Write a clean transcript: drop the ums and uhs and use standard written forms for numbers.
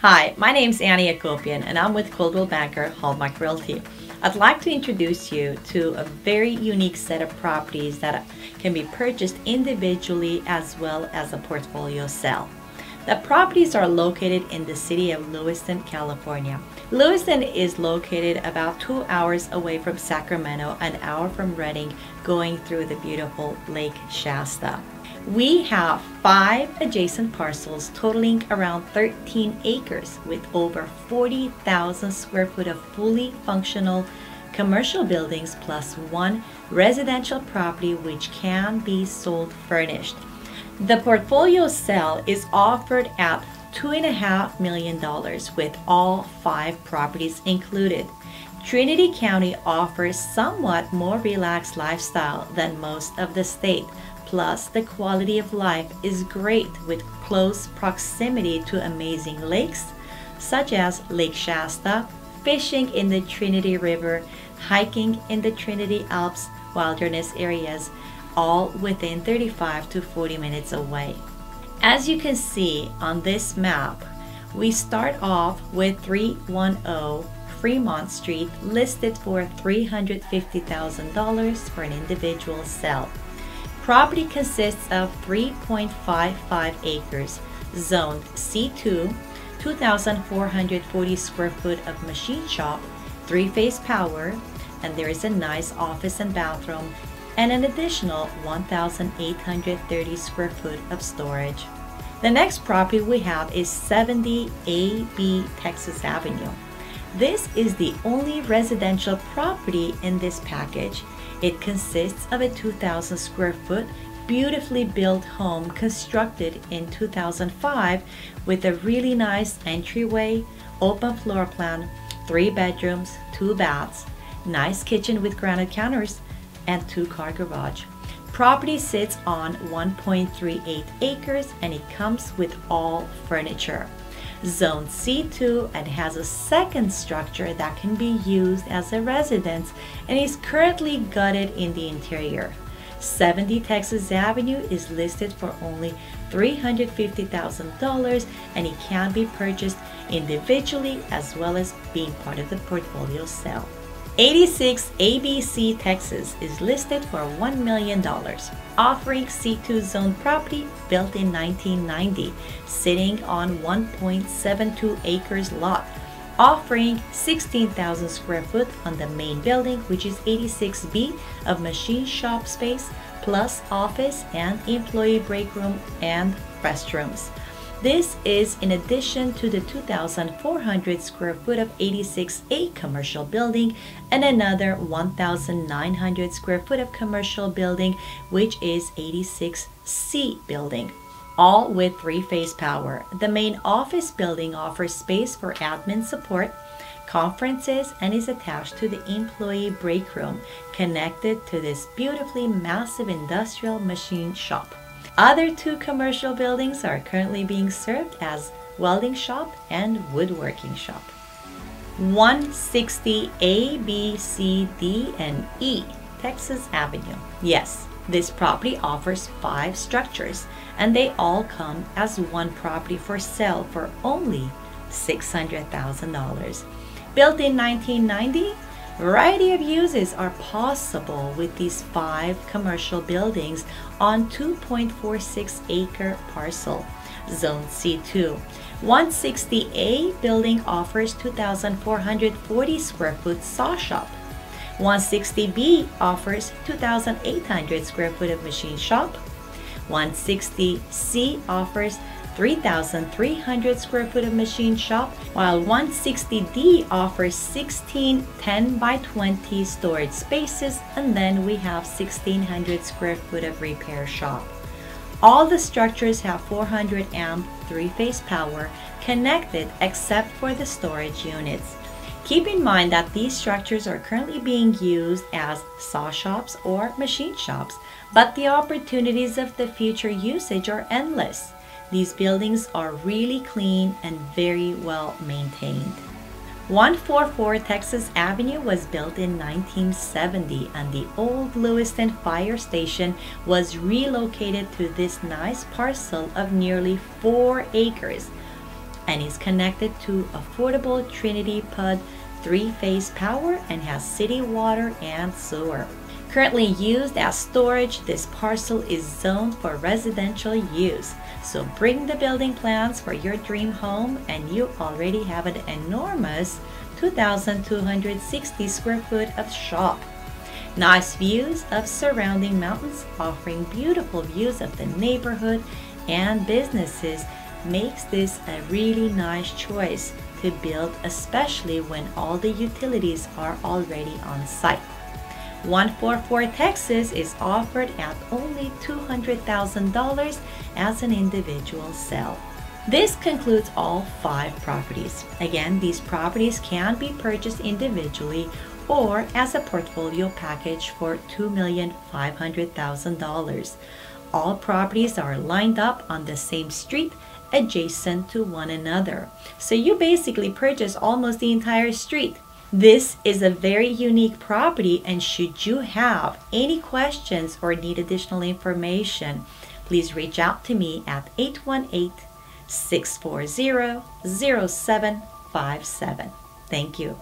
Hi, my name is Annie Akopian and I'm with Coldwell Banker Hallmark Realty. I'd like to introduce you to a very unique set of properties that can be purchased individually as well as a portfolio sale. The properties are located in the city of Lewiston, California. Lewiston is located about 2 hours away from Sacramento, an hour from Redding, going through the beautiful Lake Shasta. We have 5 adjacent parcels totaling around 13 acres with over 40,000 square foot of fully functional commercial buildings plus 1 residential property which can be sold furnished. The portfolio sale is offered at $2.5 million with all 5 properties included. Trinity County offers somewhat more relaxed lifestyle than most of the state, plus the quality of life is great with close proximity to amazing lakes such as Lake Shasta, fishing in the Trinity River, hiking in the Trinity Alps wilderness areas, all within 35 to 40 minutes away. As you can see on this map, we start off with 310 Fremont Street listed for $350,000 for an individual sale. Property consists of 3.55 acres, zoned C2, 2,440 square foot of machine shop, 3-phase power, and there is a nice office and bathroom, and an additional 1,830 square foot of storage. The next property we have is 70 AB Texas Avenue. This is the only residential property in this package. It consists of a 2,000 square foot, beautifully built home constructed in 2005 with a really nice entryway, open floor plan, 3 bedrooms, 2 baths, nice kitchen with granite counters, and 2-car garage. Property sits on 1.38 acres and it comes with all furniture. Zone C2 and has a second structure that can be used as a residence and is currently gutted in the interior. 70 Texas Avenue is listed for only $350,000 and it can be purchased individually as well as being part of the portfolio sale. 86 ABC Texas is listed for $1 million, offering C2 zone property built in 1990, sitting on 1.72 acres lot, offering 16,000 square foot on the main building, which is 86B of machine shop space, plus office and employee break room and restrooms. This is in addition to the 2,400 square foot of 86A commercial building and another 1,900 square foot of commercial building, which is 86C building, all with 3-phase power. The main office building offers space for admin support, conferences, and is attached to the employee break room, connected to this beautifully massive industrial machine shop. Other 2 commercial buildings are currently being served as welding shop and woodworking shop. 160 A, B, C, D, and E, Texas Avenue. Yes, this property offers 5 structures and they all come as 1 property for sale for only $600,000. Built in 1990, variety of uses are possible with these 5 commercial buildings on 2.46 acre parcel, zone C2. 160A building offers 2,440 square foot saw shop. 160B offers 2,800 square foot of machine shop. 160C offers 3,300 square foot of machine shop, while 160D offers 16 10 by 20 storage spaces, and then we have 1,600 square foot of repair shop. All the structures have 400 amp 3-phase power connected except for the storage units. Keep in mind that these structures are currently being used as saw shops or machine shops, but the opportunities of the future usage are endless. These buildings are really clean and very well maintained. 144 Texas Avenue was built in 1970 and the old Lewiston Fire Station was relocated to this nice parcel of nearly 4 acres. and is connected to affordable Trinity PUD 3-phase power and has city water and sewer. Currently used as storage, this parcel is zoned for residential use. So bring the building plans for your dream home and you already have an enormous 2,260 square foot of shop. Nice views of surrounding mountains, offering beautiful views of the neighborhood and businesses, makes this a really nice choice to build, especially when all the utilities are already on site. 144 Texas is offered at only $200,000 as an individual sale. This concludes all 5 properties. Again, these properties can be purchased individually or as a portfolio package for $2,500,000. All properties are lined up on the same street, adjacent to one another. So you basically purchase almost the entire street. This is a very unique property, and should you have any questions or need additional information, please reach out to me at 818-640-0757. Thank you.